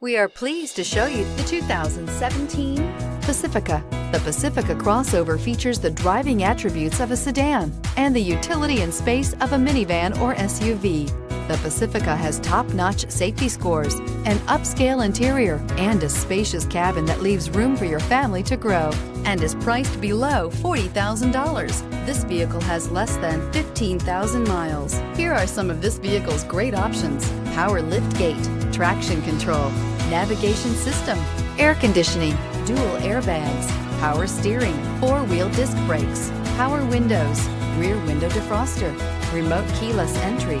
We are pleased to show you the 2017 Pacifica. The Pacifica crossover features the driving attributes of a sedan and the utility and space of a minivan or SUV. The Pacifica has top-notch safety scores, an upscale interior, and a spacious cabin that leaves room for your family to grow, and is priced below $40,000. This vehicle has less than 15,000 miles. Here are some of this vehicle's great options: power liftgate, traction control, navigation system, air conditioning, dual airbags, power steering, four-wheel disc brakes, power windows, rear window defroster, remote keyless entry.